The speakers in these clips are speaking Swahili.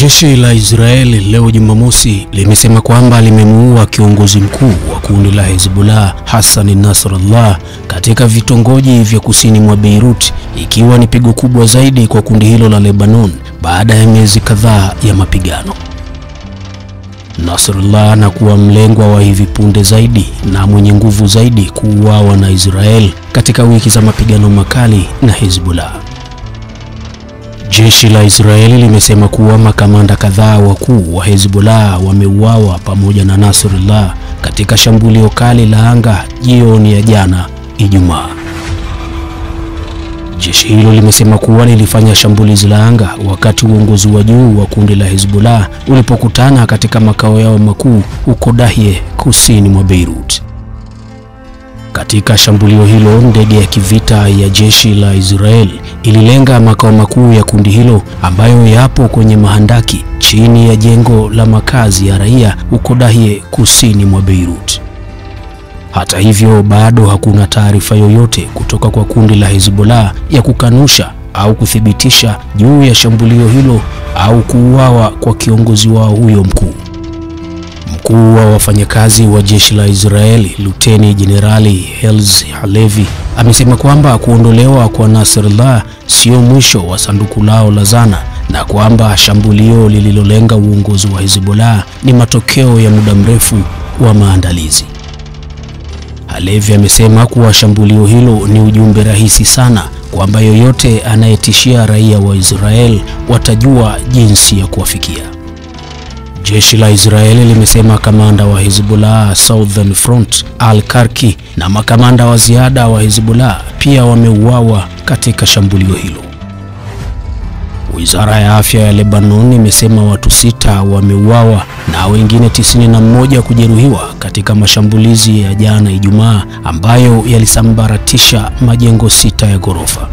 Jeshi la Israeli leo Jumamosi limesema kwamba limemuua kiongozi mkuu wa kundi la Hezbollah Hassan Nasrallah katika vitongoji vya kusini mwa Beirut, ikiwa ni pigo kubwa zaidi kwa kundi hilo la Lebanon baada ya miezi kadhaa ya mapigano. Nasrallah anakuwa mlengwa wa hivi punde zaidi na mwenye nguvu zaidi kuuawa na Israel katika wiki za mapigano makali na Hezbollah. Jeshi la Israeli limesema kuwa makamanda kadhaa wakuu wa Hezbollah wameuawa pamoja na Nasrallah katika shambulio kali la anga jioni ya jana Ijumaa. Jeshi hilo limesema kuwa lilifanya shambulizi la anga wakati uongozi wa juu wa kundi la Hezbollah ulipokutana katika makao yao makuu huko Dahye, kusini mwa Beirut. Katika shambulio hilo, ndege ya kivita ya jeshi la Israel ililenga makao makuu ya kundi hilo ambayo yapo kwenye mahandaki chini ya jengo la makazi ya raia huko Dahye, kusini mwa Beirut. Hata hivyo, bado hakuna taarifa yoyote kutoka kwa kundi la Hezbollah ya kukanusha au kuthibitisha juu ya shambulio hilo au kuuawa kwa kiongozi wao huyo mkuu. Mkuu wa wafanyakazi wa jeshi la Israeli, Luteni Jenerali Hels Halevi, amesema kwamba kuondolewa kwa Nasrallah sio mwisho wa sanduku lao la zana, na kwamba shambulio lililolenga uongozi wa Hezbollah ni matokeo ya muda mrefu wa maandalizi. Halevi amesema kuwa shambulio hilo ni ujumbe rahisi sana kwamba yoyote anayetishia raia wa Israel watajua jinsi ya kuwafikia. Jeshi la Israeli limesema kamanda wa Hezbollah Southern Front Al Karki na makamanda wa ziada wa Hezbollah pia wameuawa katika shambulio hilo. Wizara ya afya ya Lebanon imesema watu 6 wameuawa na wengine 91 kujeruhiwa katika mashambulizi ya jana Ijumaa ambayo yalisambaratisha majengo 6 ya ghorofa.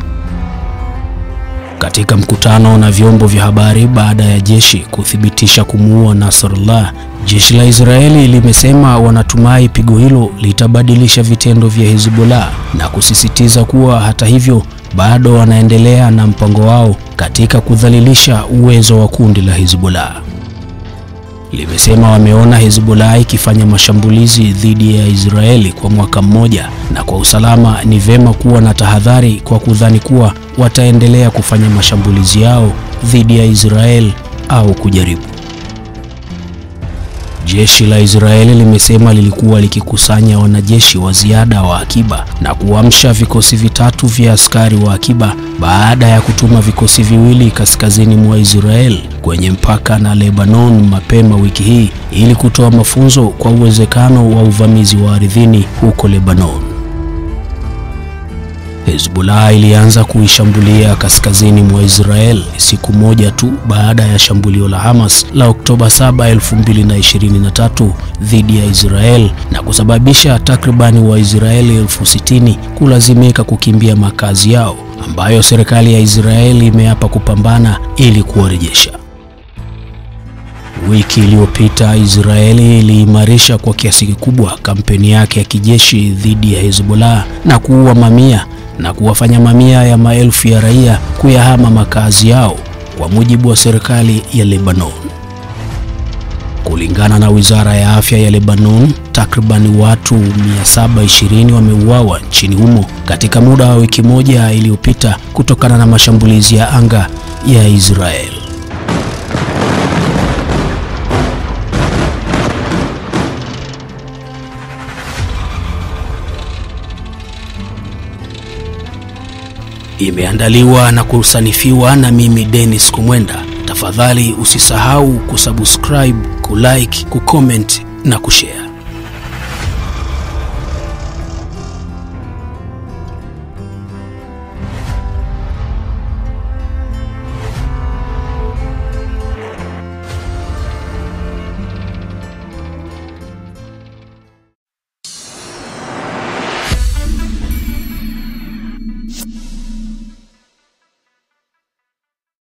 Katika mkutano na vyombo vya habari baada ya jeshi kuthibitisha kumuua Nasrallah, jeshi la Israeli limesema wanatumai pigo hilo litabadilisha vitendo vya Hezbollah na kusisitiza kuwa hata hivyo bado wanaendelea na mpango wao katika kudhalilisha uwezo wa kundi la Hezbollah. Limesema wameona Hezbollah ikifanya mashambulizi dhidi ya Israeli kwa mwaka mmoja, na kwa usalama ni vema kuwa na tahadhari kwa kudhani kuwa wataendelea kufanya mashambulizi yao dhidi ya Israel au kujaribu. Jeshi la Israeli limesema lilikuwa likikusanya wanajeshi wa ziada wa akiba na kuamsha vikosi 3 vya askari wa akiba baada ya kutuma vikosi 2 kaskazini mwa Israel kwenye mpaka na Lebanon mapema wiki hii ili kutoa mafunzo kwa uwezekano wa uvamizi wa ardhini huko Lebanon. Hezbollah ilianza kuishambulia kaskazini mwa Israel siku moja tu baada ya shambulio la Hamas la Oktoba 7, 2023 dhidi ya Israel, na kusababisha takribani Waisraeli 60,000 kulazimika kukimbia makazi yao ambayo serikali ya Israel imeapa kupambana ili kuwarejesha. Wiki iliyopita Israeli iliimarisha kwa kiasi kikubwa kampeni yake ya kijeshi dhidi ya Hezbollah na kuua mamia na kuwafanya mamia ya maelfu ya raia kuyahama makazi yao, kwa mujibu wa serikali ya Lebanon. Kulingana na Wizara ya Afya ya Lebanon, takribani watu 720 wameuawa nchini humo katika muda wa wiki moja iliyopita kutokana na mashambulizi ya anga ya Israel. Imeandaliwa na kusanifiwa na mimi Dennis Kumwenda. Tafadhali usisahau kusubscribe, kulike, kucomment na kushare.